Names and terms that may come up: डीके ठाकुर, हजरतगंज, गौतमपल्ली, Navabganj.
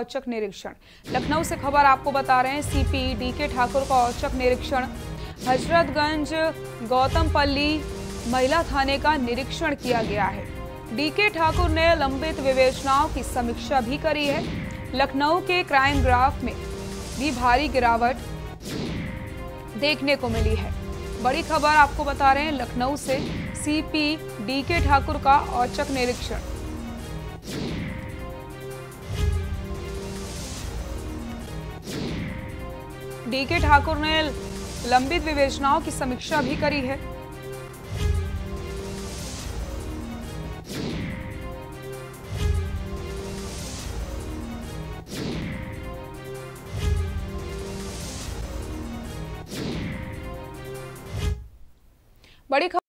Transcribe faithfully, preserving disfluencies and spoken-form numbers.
औचक निरीक्षण। लखनऊ से खबर आपको बता रहे हैं, सीपी डीके ठाकुर का औचक निरीक्षण। हजरतगंज गौतमपल्ली महिला थाने का निरीक्षण किया गया है। डीके ठाकुर ने लंबित विवेचनाओं की समीक्षा भी करी है। लखनऊ के क्राइम ग्राफ में भी भारी गिरावट देखने को मिली है। बड़ी खबर आपको बता रहे हैं लखनऊ से, सीपी डीके ठाकुर का औचक निरीक्षण। डीके ठाकुर ने लंबित विवेचनाओं की समीक्षा भी करी है। बड़ी